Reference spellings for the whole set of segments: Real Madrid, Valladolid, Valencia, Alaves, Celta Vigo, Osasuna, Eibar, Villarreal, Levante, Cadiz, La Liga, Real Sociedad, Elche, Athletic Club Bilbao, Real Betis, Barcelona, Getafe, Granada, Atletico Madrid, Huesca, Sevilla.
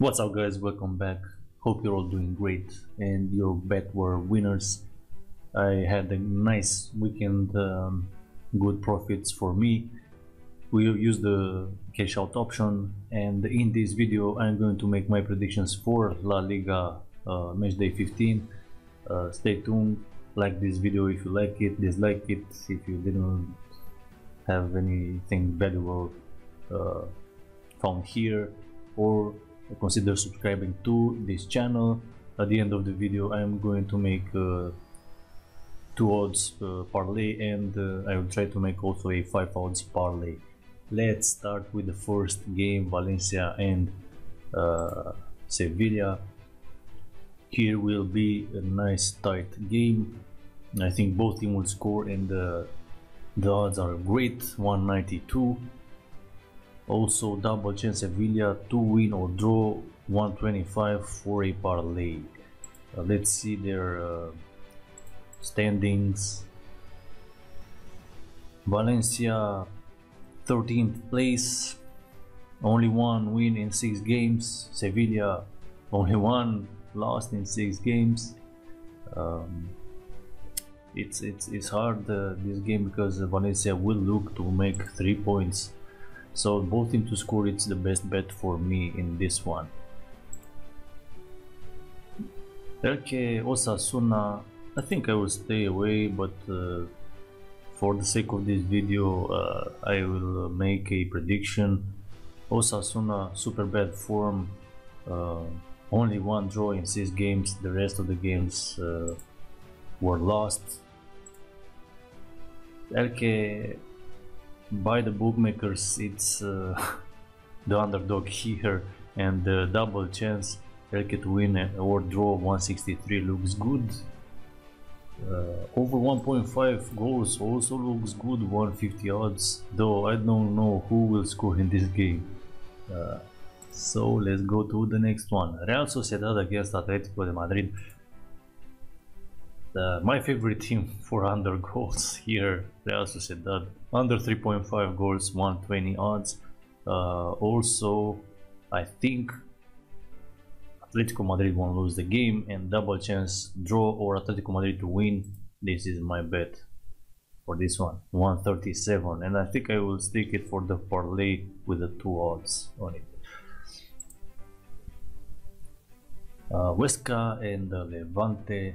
What's up guys, welcome back. Hope you're all doing great and your bet were winners. I had a nice weekend, good profits for me. We'll use the cash out option, and in this video I'm going to make my predictions for La Liga match day 15. Stay tuned, like this video if you like it, dislike it if you didn't have anything valuable found here, or consider subscribing to this channel. At the end of the video I'm going to make two odds parlay, and I will try to make also a 5 odds parlay. Let's start with the first game, Valencia and Sevilla. Here will be a nice tight game. I think both teams will score, and the odds are great, 192. Also double chance Sevilla to win or draw, 125 for a parlay. Let's see their standings. Valencia 13th place, only one win in 6 games. Sevilla only one loss in 6 games. It's hard this game, because Valencia will look to make 3 points. So both teams to score, it's the best bet for me in this one. Elche Osasuna, I think I will stay away, but for the sake of this video I will make a prediction. Osasuna super bad form, only one draw in 6 games, the rest of the games were lost. Elche, by the bookmakers, it's the underdog here, and the double chance Elche to win or draw, 163, looks good. Over 1.5 goals also looks good, 150 odds, though I don't know who will score in this game. So let's go to the next one, Real Sociedad against Atletico de Madrid. My favorite team for under goals here, Real Sociedad, under 3.5 goals, 120 odds. Also, I think Atletico Madrid won't lose the game, and double chance draw or Atletico Madrid to win. This is my bet for this one, 137, and I think I will stick it for the parlay with the 2 odds on it. Huesca and Levante,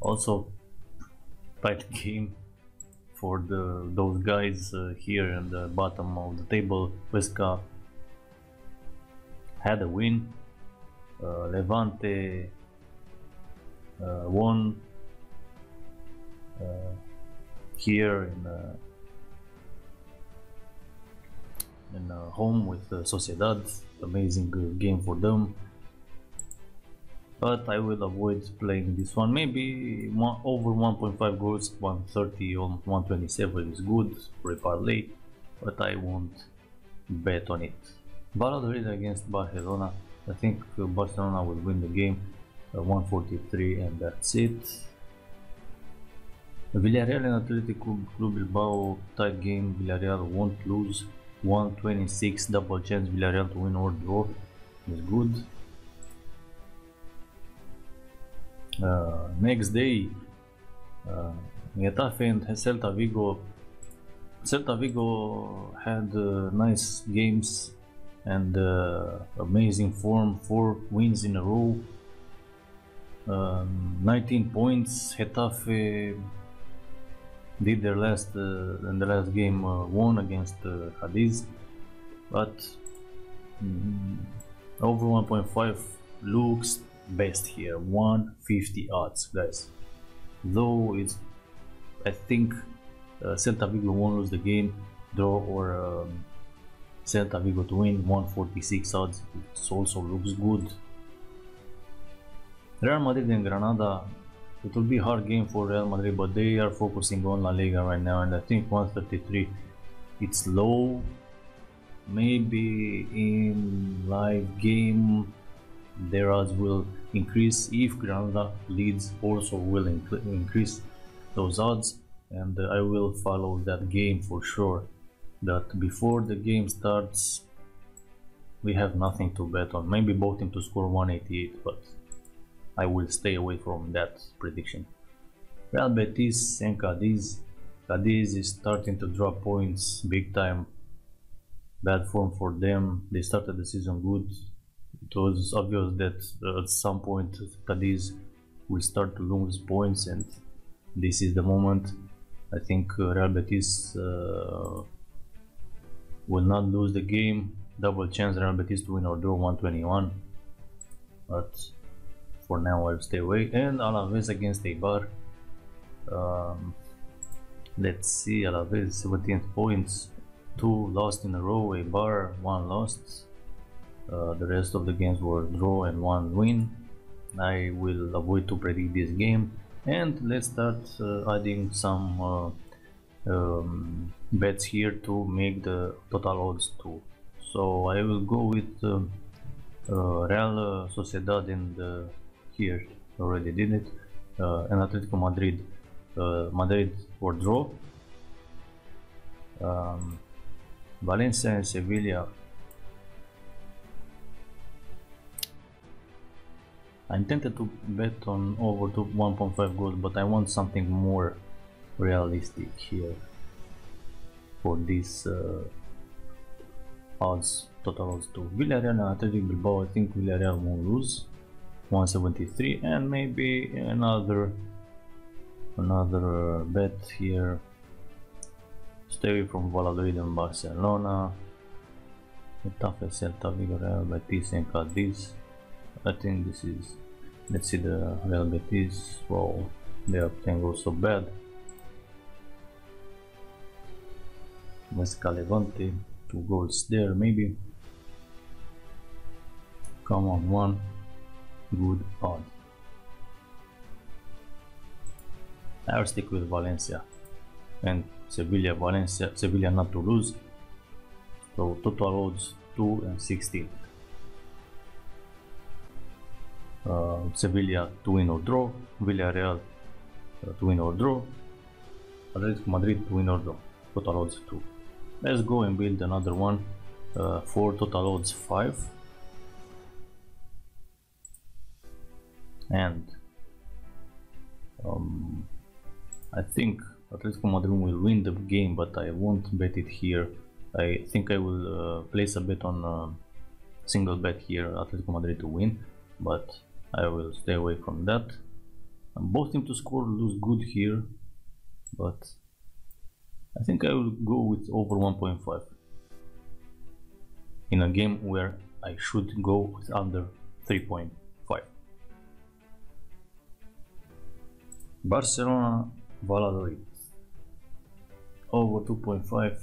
also tight game for those guys here in the bottom of the table. Huesca had a win, Levante won here in home with Sociedad. Amazing game for them, but I will avoid playing this one. Maybe over 1.5 goals, 130 or 127 is good for a parlay, but I won't bet on it. Valladolid against Barcelona, I think Barcelona will win the game, 143, and that's it. Villarreal and Athletic Club Bilbao, tight game, Villarreal won't lose, 126, double chance Villarreal to win or draw is good. Next day, Getafe and Celta Vigo. Celta Vigo had nice games and amazing form, 4 wins in a row, 19 points. Getafe did their last in the last game, won against Cadiz, but over 1.5 looks best here, 150 odds guys, though it's, I think Celta Vigo won't lose the game, draw or Celta Vigo to win, 146 odds, it also looks good. Real Madrid and Granada, it will be a hard game for Real Madrid, but they are focusing on La Liga right now, and I think 133, it's low. Maybe in live game their odds will increase. If Granada leads, also will increase those odds, and I will follow that game for sure. That before the game starts, we have nothing to bet on. Maybe both teams to score 188, but I will stay away from that prediction. Real Betis and Cadiz. Cadiz is starting to drop points big time. Bad form for them. They started the season good. It was obvious that at some point Cadiz will start to lose points, and this is the moment. I think Real Betis will not lose the game. Double chance Real Betis to win or draw, 121, but for now I'll stay away. And Alaves against Eibar. Let's see, Alaves 17 points, 2 lost in a row, Eibar 1 lost. The rest of the games were draw and 1 win. I will avoid to predict this game, and let's start adding some bets here to make the total odds too. So I will go with Real Sociedad in the here, already did it, and Atletico Madrid, or draw, Valencia and Sevilla. I intended to bet on over 1.5 goals, but I want something more realistic here for this odds, total odds to Villarreal and Athletic Bilbao. I think Villarreal won't lose, 173, and maybe another bet here. Stay away from Valladolid and Barcelona. Getafe, Celta Vigo, Real Betis and Cadiz. I think this is, let's see, the Real Betis. Wow, their can go so bad. Huesca, Levante, 2 goals there maybe. Come on, 1 good odd. I'll stick with Valencia and Sevilla. Sevilla not to lose. So total odds 2 and 16. Sevilla to win or draw, Villarreal to win or draw, Atletico Madrid to win or draw, total odds 2. Let's go and build another one for total odds 5. And I think Atletico Madrid will win the game, but I won't bet it here. I think I will place a bet on single bet here, Atletico Madrid to win, but I will stay away from that. Both teams to score looks good here, but I think I will go with over 1.5 in a game where I should go with under 3.5. Barcelona, Valladolid, over 2.5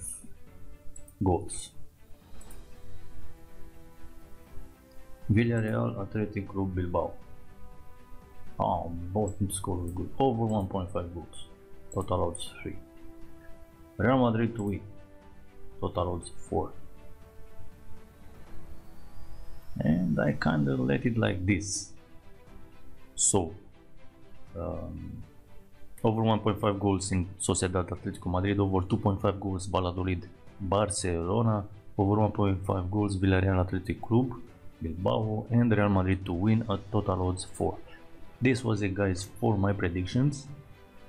goals. Villarreal, Athletic Club Bilbao. Oh, both scores good. Over 1.5 goals. Total odds 3. Real Madrid to win. Total odds 4. And I kinda let it like this. So, over 1.5 goals in Sociedad, Atletico Madrid. Over 2.5 goals, Valladolid, Barcelona. Over 1.5 goals, Villarreal, Athletic Club Bilbao, and Real Madrid to win at total odds 4. This was it, guys, for my predictions.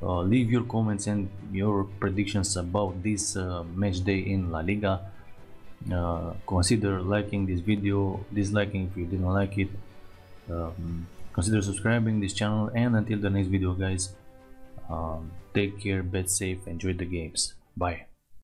Leave your comments and your predictions about this match day in La Liga. Consider liking this video, disliking if you didn't like it. Consider subscribing this channel, and until the next video, guys, take care, bet safe, enjoy the games. Bye.